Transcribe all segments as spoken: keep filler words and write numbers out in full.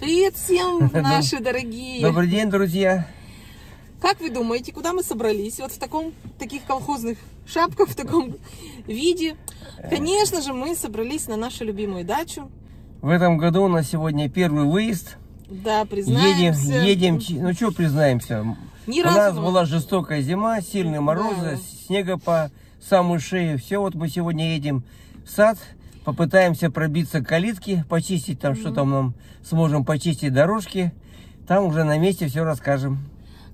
Привет всем, наши дорогие! Добрый день, друзья! Как вы думаете, куда мы собрались? Вот в таком, таких колхозных шапках, в таком виде. Конечно же, мы собрались на нашу любимую дачу. В этом году у нас сегодня первый выезд. Да, признаемся. Едем, едем ну что признаемся? Ни у разу нас была жестокая зима, сильные морозы, да. Снега по самую шею. Все, вот мы сегодня едем в сад. Попытаемся пробиться к калитке, почистить там, mm-hmm. что там нам сможем почистить дорожки. Там уже на месте все расскажем.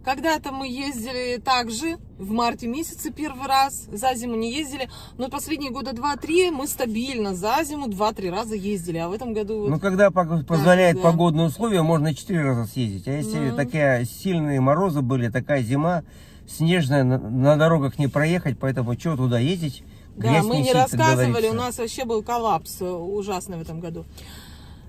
Когда-то мы ездили также в марте месяце первый раз, за зиму не ездили, но последние года два-три мы стабильно за зиму два-три раза ездили, а в этом году... Вот... Ну, когда позволяет да, да. погодные условия, можно четыре раза съездить, а если mm-hmm. такие сильные морозы были, такая зима, снежная, на, на дорогах не проехать, поэтому чего туда ездить? Да, мы не рассказывали, у нас вообще был коллапс ужасный в этом году.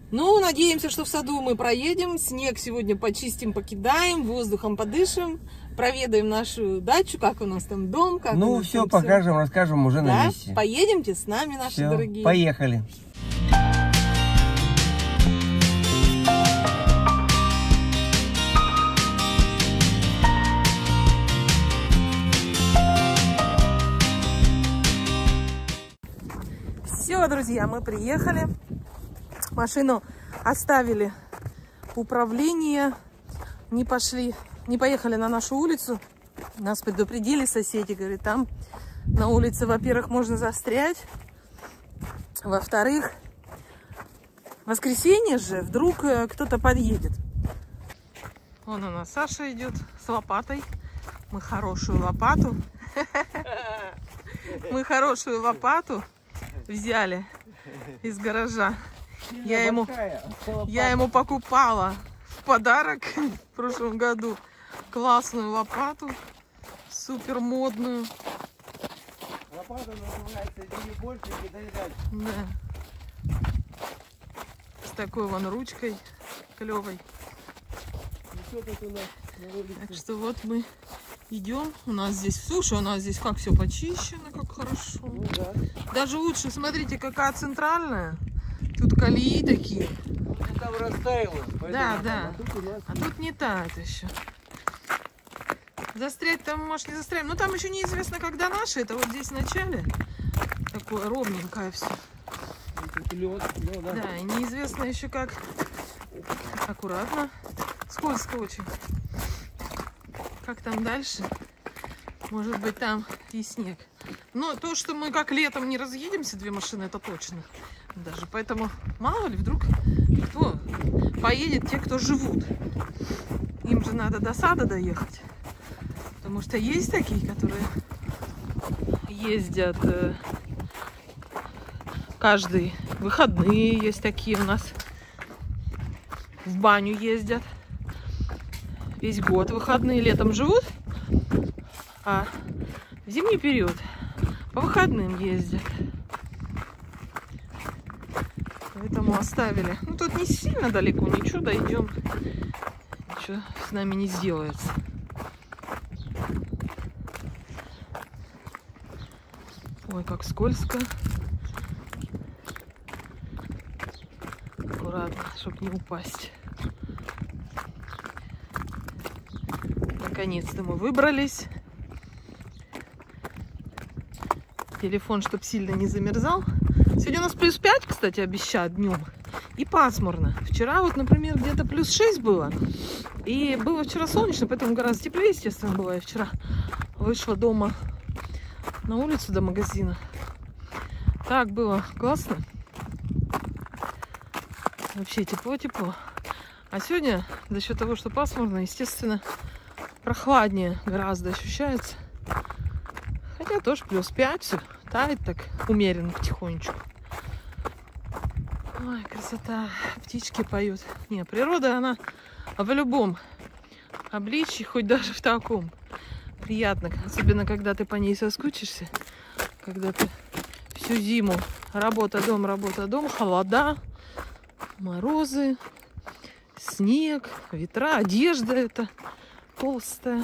Ну, надеемся, что в саду мы проедем, снег сегодня почистим, покидаем, воздухом подышим, проведаем нашу дачу, как у нас там дом, как ну, у нас все там покажем, все. Расскажем уже да? на месте. Поедемте с нами, наши все, дорогие. Поехали. Друзья, мы приехали, машину оставили управление, не пошли, не поехали на нашу улицу, нас предупредили соседи, говорят, там на улице, во-первых, можно застрять, во-вторых, в воскресенье же вдруг кто-то подъедет. Вон у нас Саша идет с лопатой, мы хорошую лопату, мы хорошую лопату. Взяли из гаража. Я ему, я ему покупала в подарок в прошлом году классную лопату, супер модную. Лопата называется «Бери больше, кидай дальше». Да. С такой вон ручкой клевой. Так что вот мы идем. У нас здесь, слушай, у нас здесь как все почищено, как хорошо. Ну, да. Даже лучше, смотрите, какая центральная. Тут колеи такие. Ну, там растаяло. Да, да. А тут, нас... а тут не тает еще. Застрять там, может, не застряем. Но там еще неизвестно, когда наши. Это вот здесь в начале. Такое ровненькое все. Лед, ну, да. Да, и неизвестно еще как. Аккуратно. Скользко очень. Как там дальше? Может быть, там и снег. Но то, что мы как летом не разъедемся, две машины, это точно. Даже поэтому, мало ли, вдруг кто поедет, те, кто живут. Им же надо до сада доехать. Потому что есть такие, которые ездят каждые выходные. Есть такие у нас. В баню ездят. Весь год выходные летом живут, а в зимний период по выходным ездят. Поэтому оставили. Ну, тут не сильно далеко, ничего, дойдем. Ничего с нами не сделается. Ой, как скользко. Аккуратно, чтобы не упасть. Наконец-то мы выбрались. Телефон, чтобы сильно не замерзал. Сегодня у нас плюс пять, кстати, обещают днем. И пасмурно. Вчера вот, например, где-то плюс шесть было. И было вчера солнечно, поэтому гораздо теплее, естественно, было. Я вчера вышла дома на улицу до магазина. Так было классно. Вообще тепло-тепло. А сегодня, за счет того, что пасмурно, естественно, прохладнее гораздо ощущается. Хотя тоже плюс пять, все тает так умеренно потихонечку. Ой, красота. Птички поют. Не, природа, она в любом обличье, хоть даже в таком. Приятно. Особенно, когда ты по ней соскучишься. Когда ты всю зиму работа, дом, работа, дом, холода, морозы, снег, ветра, одежда это. Толстая.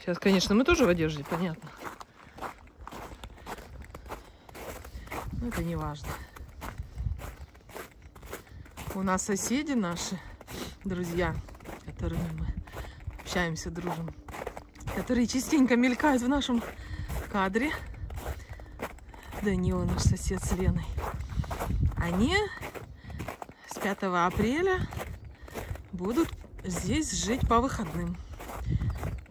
Сейчас, конечно, мы тоже в одежде, понятно. Но это не важно. у нас соседи наши, друзья, с которыми мы общаемся, дружим, которые частенько мелькают в нашем кадре. Данила, наш сосед с Леной. Они с пятого апреля будут здесь жить по выходным.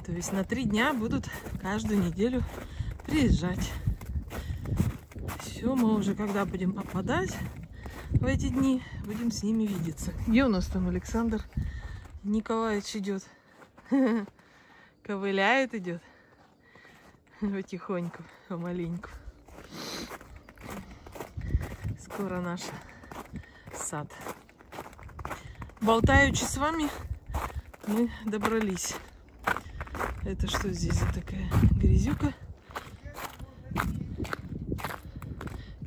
То есть на три дня будут каждую неделю приезжать. Все, мы уже когда будем попадать в эти дни, будем с ними видеться. Где у нас там Александр Николаевич идет? Ковыляет, идет потихоньку, помаленьку. Скоро наш сад. Болтаючи с вами, мы добрались. Это что здесь за такая грязюка?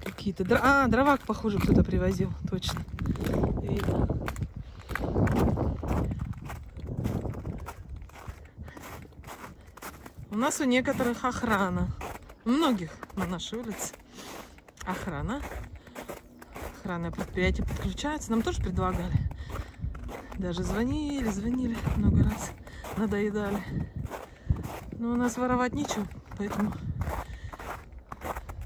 Какие-то др... А, дровак, похоже, кто-то привозил. Точно. Видно. У нас у некоторых охрана. У многих на нашей улице охрана. Охранное предприятие подключается. Нам тоже предлагали. Даже звонили, звонили много раз. Надоедали. Но у нас воровать нечего, поэтому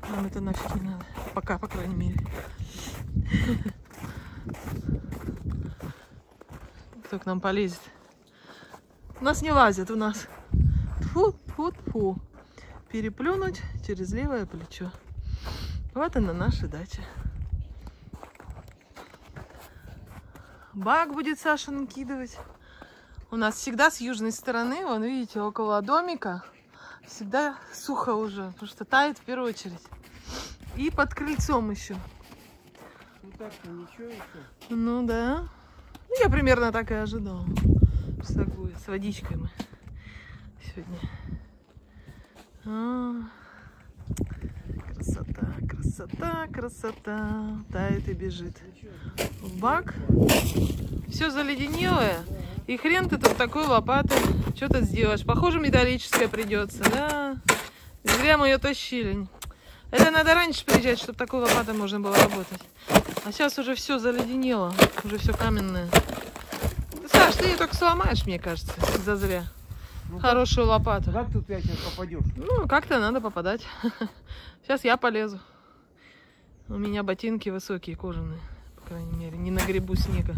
нам это нафиг не надо. Пока, по крайней мере. Кто к нам полезет? У нас не лазят, у нас. Тьфу, тьфу, тьфу. Переплюнуть через левое плечо. Вот она, наша дача. Бак будет Саша накидывать. У нас всегда с южной стороны, вон видите, около домика, всегда сухо уже, потому что тает в первую очередь. И под крыльцом еще. Ну так-то ничего еще. Ну да. Я примерно так и ожидала. Что так будет. С водичкой мы сегодня. А -а -а. Красота, красота, красота. Тает и бежит. В бак. Все заледенелое. И хрен ты тут такой лопатой что-то сделаешь. Похоже, металлическая придется, да? Зря мы ее тащили. Это надо раньше приезжать, чтобы такой лопатой можно было работать. А сейчас уже все заледенело. Уже все каменное. Саш, ты ее только сломаешь, мне кажется, зазря. Ну, хорошую как, лопату. Как тут я сейчас попадешь? Ну, как-то надо попадать. Сейчас я полезу. У меня ботинки высокие, кожаные. По крайней мере, не нагребу снега.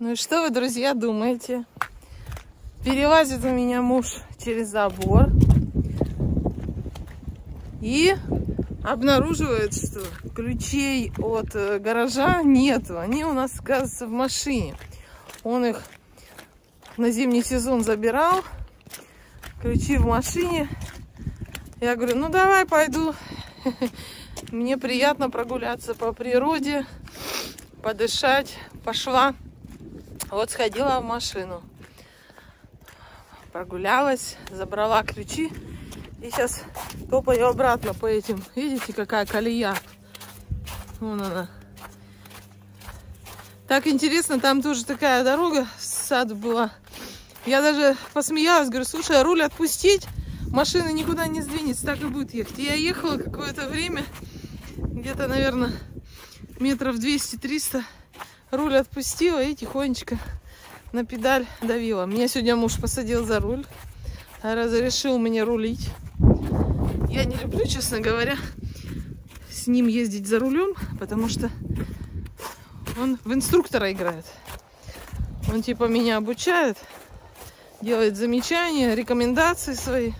Ну и что вы, друзья, думаете? Перелазит у меня муж через забор и обнаруживает, что ключей от гаража нету. Они у нас, оказывается, в машине. Он их на зимний сезон забирал. Ключи в машине. Я говорю, ну давай пойду. Мне приятно прогуляться по природе, подышать. Пошла. Вот сходила в машину, прогулялась, забрала ключи и сейчас топаю обратно по этим. Видите, какая колея? Вон она. Так интересно, там тоже такая дорога в саду была. Я даже посмеялась, говорю, слушай, а руль отпустить? Машина никуда не сдвинется, так и будет ехать. И я ехала какое-то время, где-то, наверное, метров двести-триста. Руль отпустила и тихонечко на педаль давила. Меня сегодня муж посадил за руль. Разрешил мне рулить. Я не люблю, честно говоря, с ним ездить за рулем, потому что он в инструктора играет. Он типа меня обучает, делает замечания, рекомендации свои.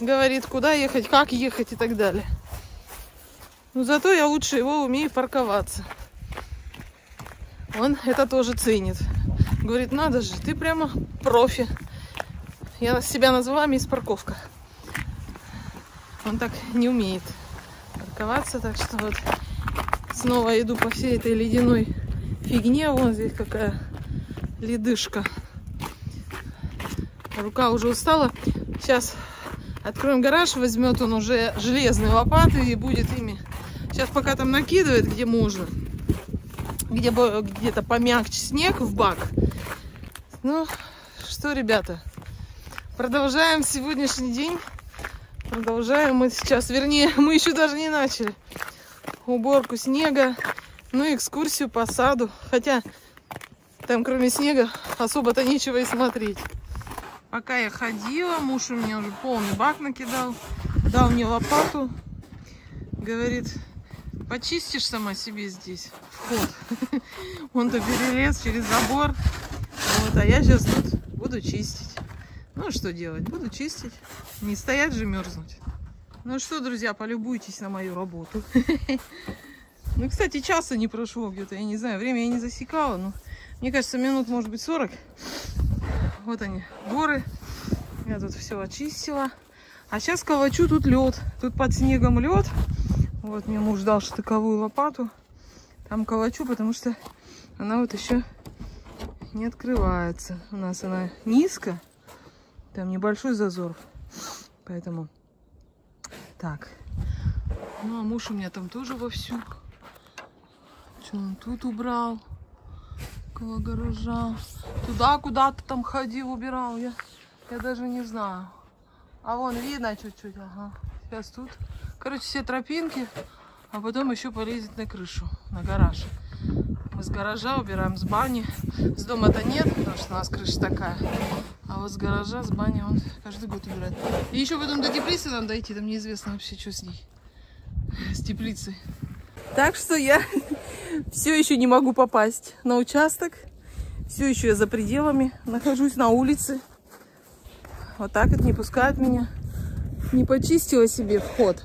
Говорит, куда ехать, как ехать и так далее. Но зато я лучше его умею парковаться. Он это тоже ценит. Говорит, надо же, ты прямо профи. Я себя назвала мисс парковка. Он так не умеет парковаться, так что вот снова иду по всей этой ледяной фигне. Вон здесь какая ледышка. Рука уже устала. Сейчас откроем гараж, возьмет он уже железные лопаты и будет ими. Сейчас пока там накидывает, где можно. Где где-то помягче снег в бак. Ну, что, ребята, продолжаем сегодняшний день. Продолжаем мы сейчас, вернее, мы еще даже не начали уборку снега. Ну, экскурсию по саду. Хотя там кроме снега особо-то нечего и смотреть. Пока я ходила, муж у меня уже полный бак накидал. Дал мне лопату. Говорит, почистишь сама себе здесь вход. Он-то перелез через забор. Вот, а я сейчас тут буду чистить. Ну, что делать? Буду чистить. Не стоять же мерзнуть. Ну что, друзья, полюбуйтесь на мою работу. Ну, кстати, часа не прошло где-то. Я не знаю, время я не засекала. Но мне кажется, минут, может быть, сорок. Вот они, горы. Я тут все очистила. А сейчас колочу тут лед. Тут под снегом лед. Вот мне муж дал штыковую лопату. Там колочу, потому что она вот еще не открывается. У нас она низко. Там небольшой зазор, поэтому так. Ну, а муж у меня там тоже вовсю. Что он тут убрал? Около гаража. Туда куда-то там ходил, убирал. Я, я даже не знаю. А вон видно чуть-чуть. Ага. Сейчас тут. Короче, все тропинки, а потом еще полезет на крышу, на гараж. Мы с гаража убираем, с бани. С дома-то нет, потому что у нас крыша такая. А вот с гаража, с бани он каждый год убирает. И еще потом до теплицы нам дойти, там неизвестно вообще, что с ней. С теплицей. Так что я все еще не могу попасть на участок. Все еще я за пределами. Нахожусь на улице. Вот так вот не пускают меня. Не почистила себе вход.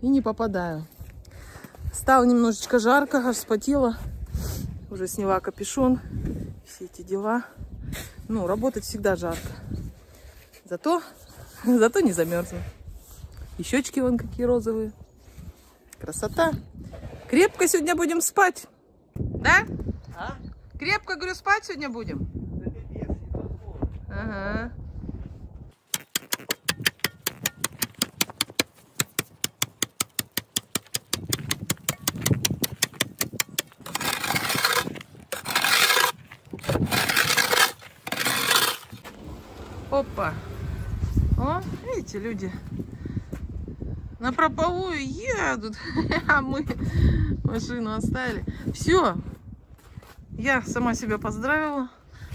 И не попадаю. Стало немножечко жарко, аж вспотела. Уже сняла капюшон. Все эти дела. Ну, работать всегда жарко. Зато, зато не замерзла. И щечки вон какие розовые. Красота. Крепко сегодня будем спать. Да? А? Крепко, говорю, спать сегодня будем? Ага. Опа. О, видите, люди на прополую едут, а мы машину оставили. Все, я сама себя поздравила.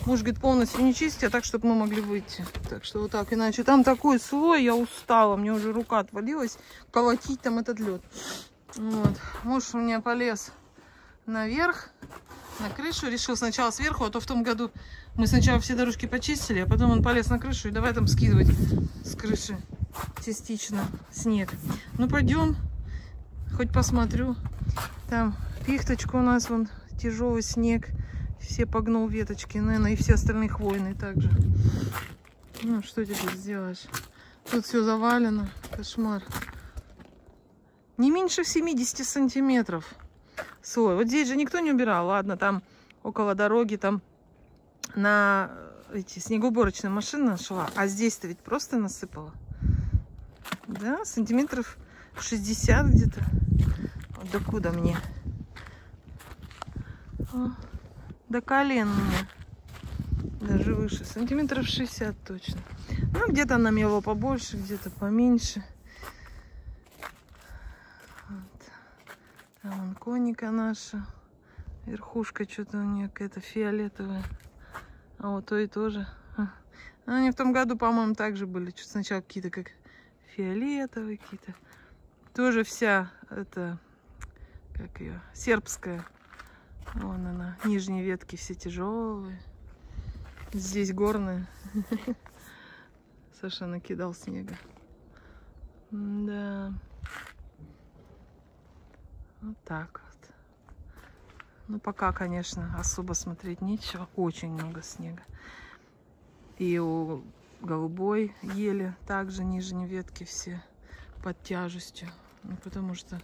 Муж говорит, полностью не чисти, а так, чтобы мы могли выйти. Так что вот так, иначе там такой слой, я устала, мне уже рука отвалилась колотить там этот лед. Вот. Муж у меня полез наверх, на крышу. Решил сначала сверху, а то в том году мы сначала все дорожки почистили, а потом он полез на крышу и давай там скидывать с крыши частично снег. Ну, пойдем, хоть посмотрю. Там пихточка у нас, вон, тяжелый снег. Все погнул веточки, наверное, и все остальные хвойные также. Ну, что теперь сделаешь? Тут все завалено, кошмар. Не меньше семидесяти сантиметров. Слой. Вот здесь же никто не убирал. Ладно, там около дороги, там на эти снегоуборочная машина шла. А здесь-то ведь просто насыпала. Да, сантиметров шестьдесят где-то. Вот докуда мне? О, до колен мне. Даже выше. Сантиметров шестьдесят точно. Ну, где-то она мела побольше, где-то поменьше. А вон коника наша. Верхушка что-то у нее какая-то фиолетовая. А вот то и тоже. Они в том году, по-моему, также были. Что-то сначала какие-то как фиолетовые какие-то. Тоже вся это, как ее, сербская. Вон она. Нижние ветки все тяжелые. Здесь горные. Саша накидал снега. Да. Вот так вот. Ну, пока, конечно, особо смотреть нечего. Очень много снега. И у голубой ели также нижние ветки все под тяжестью. Ну, потому что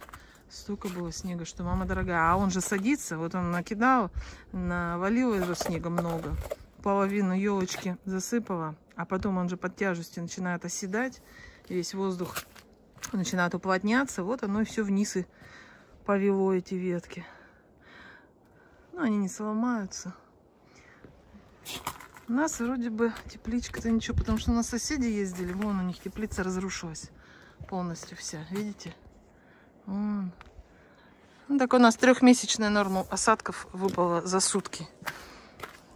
столько было снега, что мама дорогая. А он же садится, вот он накидал, навалил его снега много. Половину елочки засыпала. А потом он же под тяжестью начинает оседать. Весь воздух начинает уплотняться. Вот оно и все вниз и повело эти ветки. Но они не сломаются. У нас вроде бы тепличка-то ничего, потому что у нас соседи ездили. Вон у них теплица разрушилась полностью вся. Видите? Вон. Ну, Так у нас трехмесячная норма осадков выпала за сутки.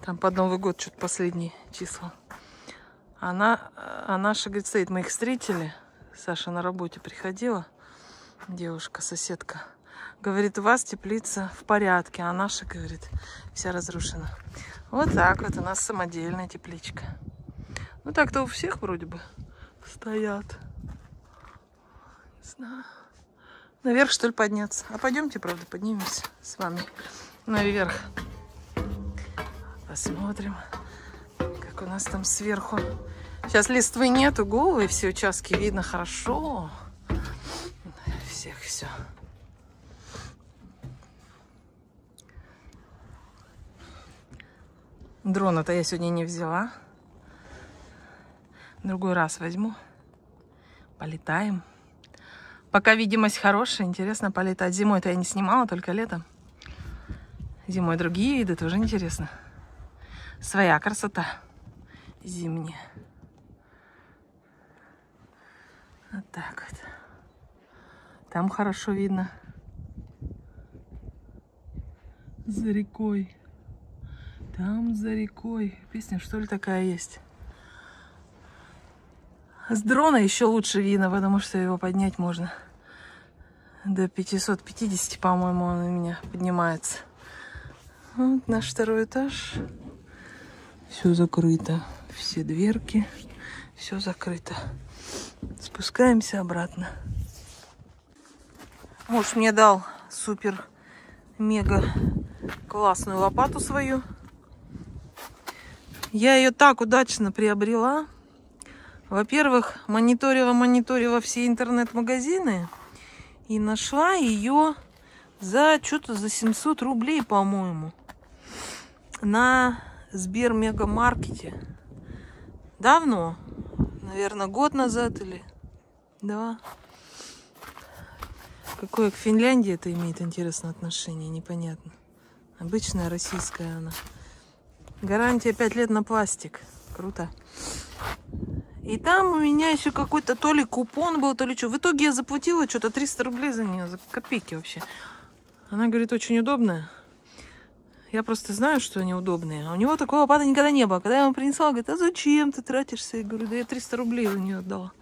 Там под Новый год что-то последние числа. Она, а наша, говорит, стоит. Мы их встретили. Саша на работе приходила. Девушка, соседка. Говорит, у вас теплица в порядке. А наша, говорит, вся разрушена. Вот так вот у нас самодельная тепличка. Ну так-то у всех вроде бы стоят. Не знаю. Наверх, что ли, подняться? А пойдемте, правда, поднимемся с вами наверх. Посмотрим, как у нас там сверху. Сейчас листвы нету, голые все участки видно хорошо. Всех все. Дрона-то я сегодня не взяла. Другой раз возьму. Полетаем. Пока видимость хорошая, интересно полетать. Зимой-то я не снимала, только летом. Зимой другие виды, тоже интересно. Своя красота зимняя. Вот так вот. Там хорошо видно. За рекой. Там за рекой. Песня, что ли, такая есть? С дрона еще лучше видно, потому что его поднять можно. До пятисот пятидесяти, по-моему, он у меня поднимается. Вот наш второй этаж. Все закрыто. Все дверки. Все закрыто. Спускаемся обратно. Муж мне дал супер-мега классную лопату свою. Я ее так удачно приобрела. Во-первых, мониторила-мониторила все интернет-магазины и нашла ее за что-то за семьсот рублей, по-моему, на Сбер-мегамаркете. Давно, наверное, год назад или два. Какое к Финляндии это имеет интересное отношение, непонятно. Обычная российская она. Гарантия пять лет на пластик. Круто. И там у меня еще какой-то то ли купон был, то ли что. В итоге я заплатила что-то триста рублей за нее, за копейки вообще. Она говорит, очень удобная. Я просто знаю, что они удобные. А у него такого лопаты никогда не было. Когда я ему принесла, он говорит, а зачем ты тратишься? Я говорю, да я триста рублей за нее отдала.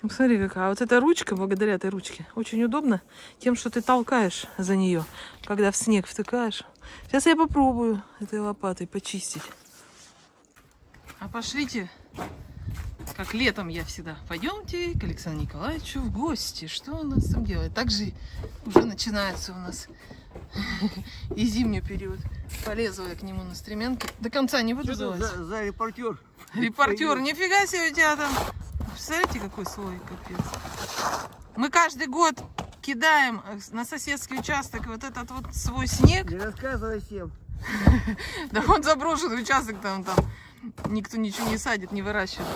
Смотри, какая. А вот эта ручка, благодаря этой ручке, очень удобно тем, что ты толкаешь за нее, когда в снег втыкаешь. Сейчас я попробую этой лопатой почистить. А пошлите... Как летом я всегда. Пойдемте к Александру Николаевичу в гости. Что он нас там делает? Также уже начинается у нас и зимний период. Полезла я к нему на стремянке. До конца не буду делать. За, за репортер. Репортер, нифига себе у тебя там. Представляете, какой слой, капец. Мы каждый год кидаем на соседский участок вот этот вот свой снег. Не рассказывай всем. Да он заброшенный участок там там. Никто ничего не садит, не выращивает.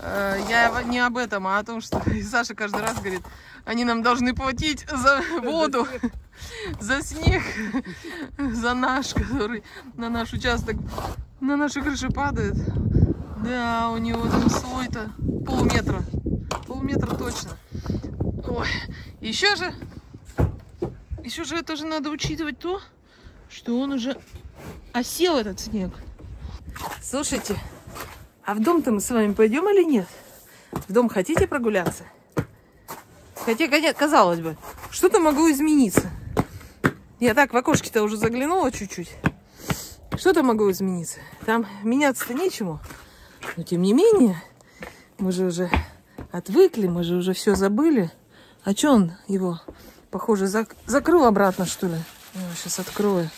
Я не об этом, а о том, что Саша каждый раз говорит, они нам должны платить за воду, за снег, за наш, который на наш участок, на нашу крышу падает. Да, у него там слой-то полметра. Полметра точно. Ой. Еще же, еще же это же надо учитывать то, что он уже осел, этот снег. Слушайте, а в дом-то мы с вами пойдем или нет? В дом хотите прогуляться? Хотя, казалось бы, что-то могло измениться. Я так в окошке-то уже заглянула чуть-чуть. Что-то могло измениться. Там меняться-то нечему. Но тем не менее, мы же уже отвыкли, мы же уже все забыли. А что он его, похоже, зак- закрыл обратно, что ли? Я его сейчас открою.